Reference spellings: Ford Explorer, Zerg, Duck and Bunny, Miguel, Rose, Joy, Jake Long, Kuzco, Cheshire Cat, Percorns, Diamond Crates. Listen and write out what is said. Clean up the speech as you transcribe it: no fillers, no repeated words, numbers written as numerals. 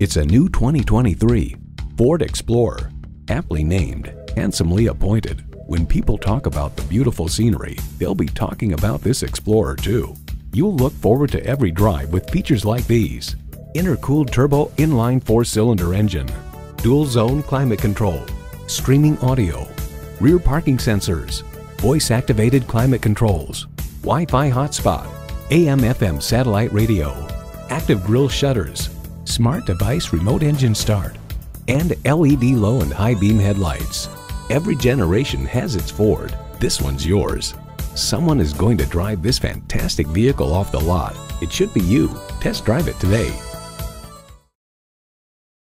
It's a new 2023 Ford Explorer, aptly named, handsomely appointed. When people talk about the beautiful scenery, they'll be talking about this Explorer too. You'll look forward to every drive with features like these: intercooled turbo inline 4-cylinder engine, dual zone climate control, streaming audio, rear parking sensors, voice activated climate controls, Wi-Fi hotspot, AM/FM satellite radio, active grille shutters, smart device remote engine start, and LED low and high beam headlights. Every generation has its Ford. This one's yours. Someone is going to drive this fantastic vehicle off the lot. It should be you. Test drive it today.